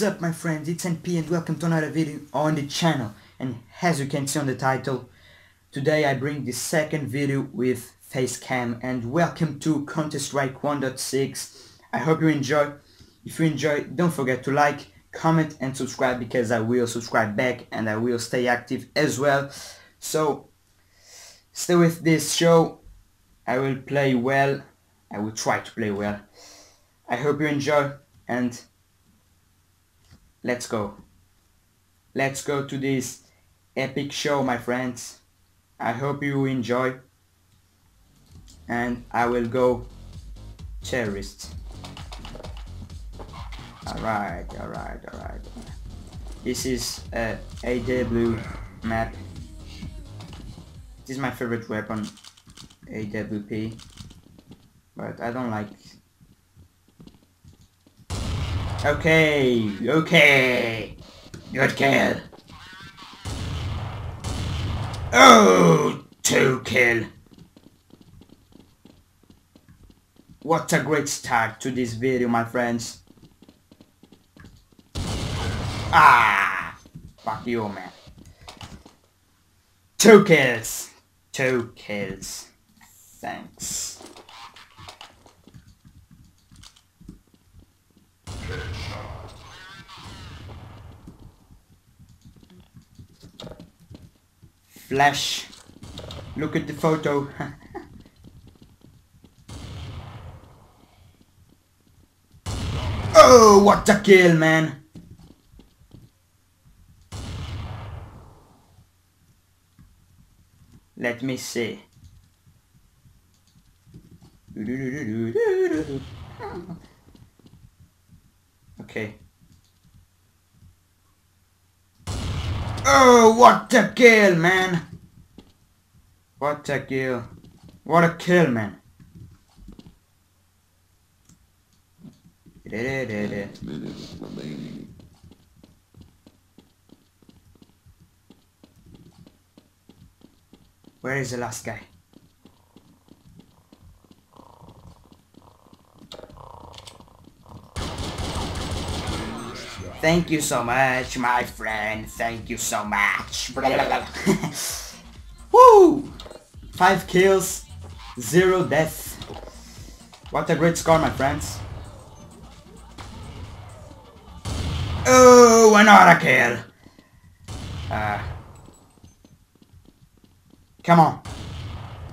What's up, my friends? It's NP and welcome to another video on the channel. And as you can see on the title, today I bring the second video with Facecam. And welcome to Counter Strike 1.6. I hope you enjoy. If you enjoy, don't forget to like, comment and subscribe, because I will subscribe back and I will stay active as well. So stay with this show. I will play well. I will try to play well. I hope you enjoy, and let's go. Let's go to this epic show, my friends. I hope you enjoy, and I will go terrorist. Alright. This is a AW map. This is my favorite weapon, AWP, but I don't like. Okay. Good kill. Oh, two kill. What a great start to this video, my friends. Ah, fuck you, man. Two kills. Thanks. Flash. Look at the photo. Oh, what a kill, man. Let me see. Okay. Oh, what a kill, man. What a kill, man. Where is the last guy? Thank you so much, my friend. Thank you so much. Woo! 5 kills, 0 deaths. What a great score, my friends. Oh, another kill. Come on.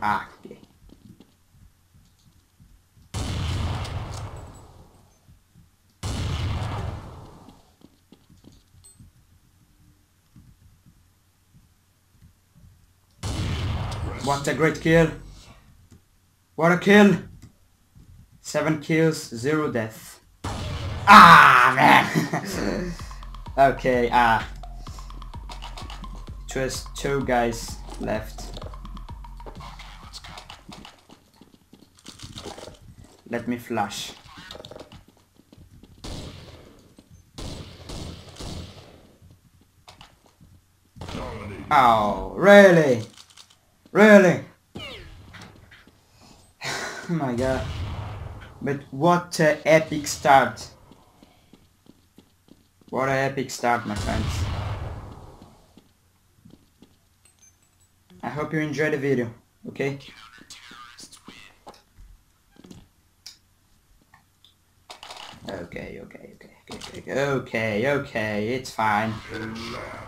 Ah. Okay. What a great kill. What a kill. 7 kills, 0 death. Ah, man. Okay, just 2 guys left. Let me flash. Oh, really? Really? Oh my god. But what an epic start. What an epic start, my friends. I hope you enjoyed the video, okay? Okay, it's fine.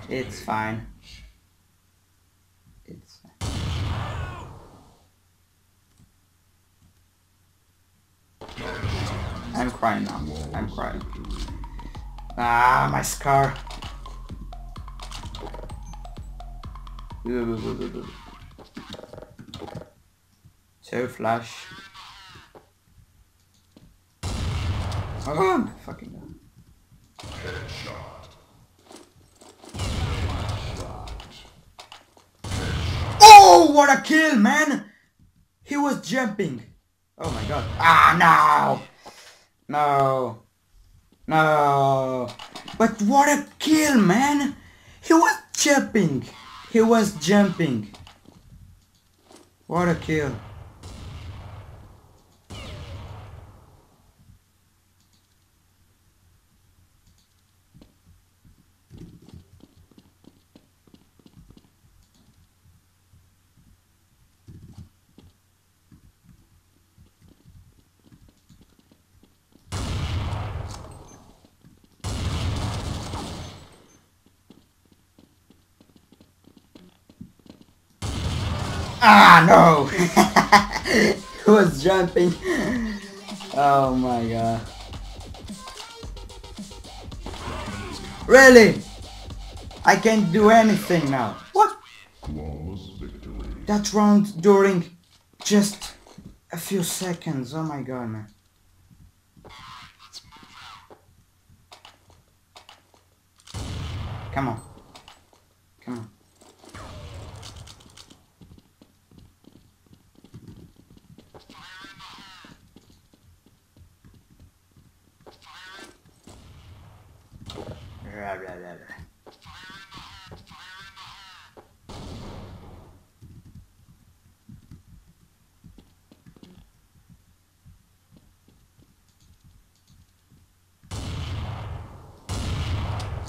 It's fine. I'm crying now. I'm crying. Ah, my scar. So flash. Oh, fucking god. Oh, what a kill, man! He was jumping. Oh my god. Ah, no! No. But what a kill, man. He was jumping. What a kill. Ah, no! It was jumping. Oh my god. Really? I can't do anything now. What? That round during just a few seconds. Oh my god, man. Come on. Come on. Blah, blah, blah, blah.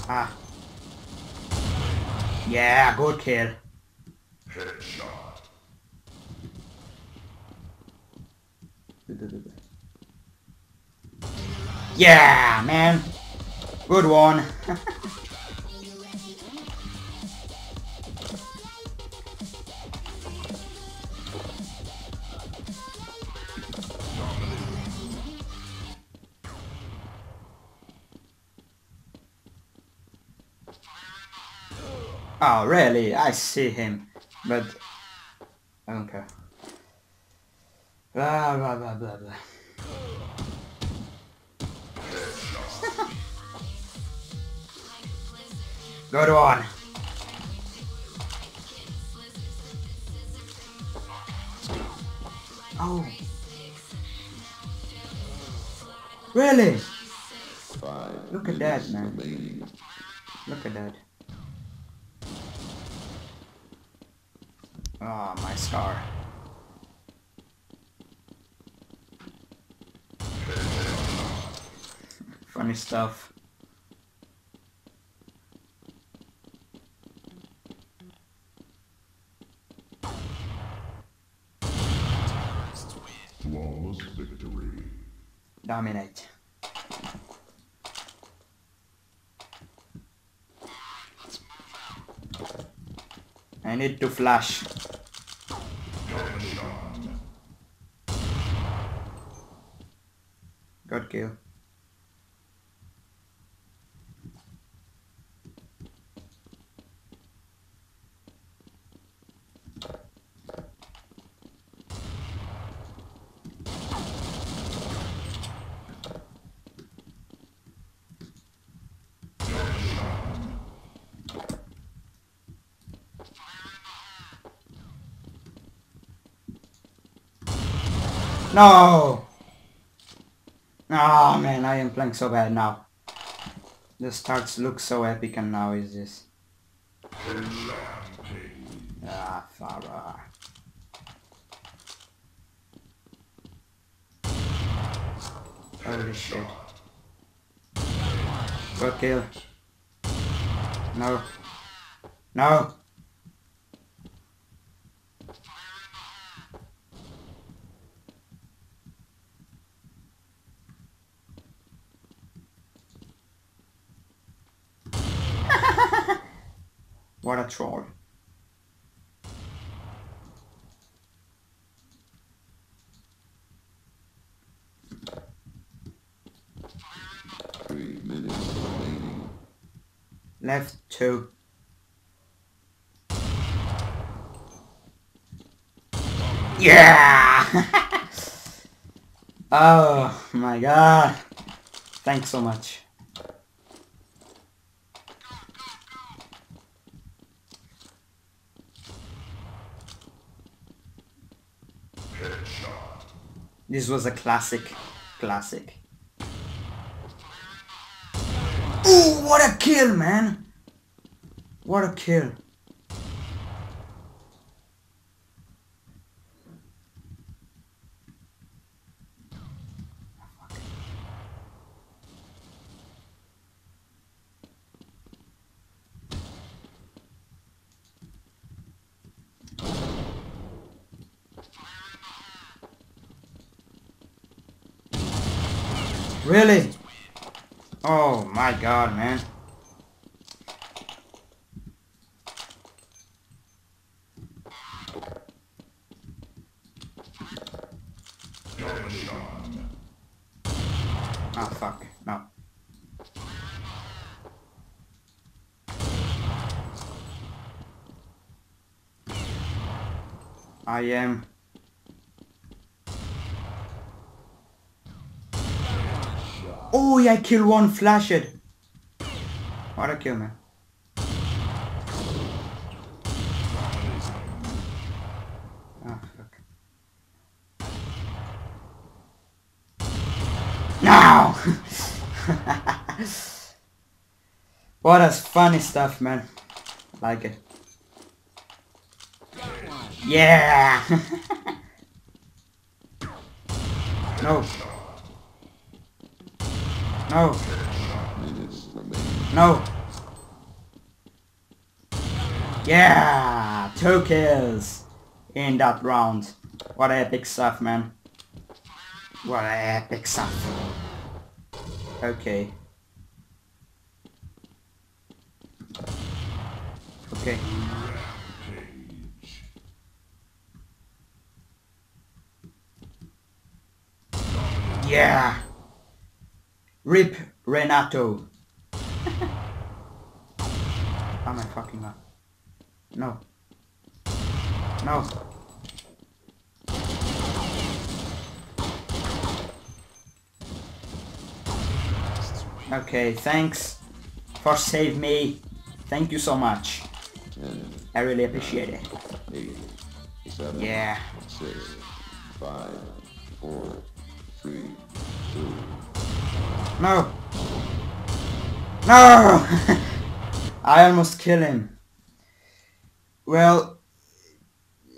Ah. Yeah, good kill. Headshot. Yeah, man. Good one. Oh, really? I see him, but I don't care. Blah blah blah blah blah. Good one. Oh, really? Look at that, man. Look at that. Ah, oh, my star. Funny stuff. Flawless victory. Dominate. I need to flash. Good kill. No! Oh man, I am playing so bad now. The starts look so epic and now is this. Ah, Farah. Holy shit. Good kill. No. No! What a troll. Left 2. Yeah! Oh my god. Thanks so much. This was a classic. Ooh, what a kill, man! What a kill. Really? Oh my god, man. I am. Oh, yeah, I killed one, flash it. What a kill, man. Ah, fuck. No! What a funny stuff, man. I like it. Yeah! No. No. No. Yeah! 2 kills in that round. What epic stuff, man. What epic stuff. Okay. Okay. Yeah! RIP Renato! Am I fucking up? No. No. Okay, thanks for saving me. Thank you so much. I really appreciate it. 8, 7, yeah. 6, 5, 4, 3, 2. No! No! I almost killed him. Well,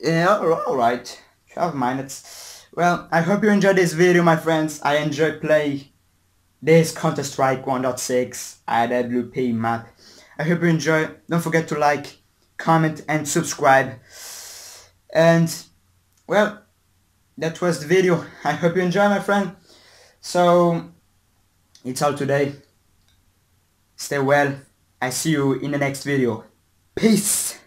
yeah, alright. 12 minutes. Well, I hope you enjoyed this video, my friends. I enjoyed playing this Counter Strike 1.6 AWP map. I hope you enjoy. Don't forget to like, comment and subscribe. And, well, that was the video. I hope you enjoy, my friend. So, it's all today. Stay well. I see you in the next video. Peace!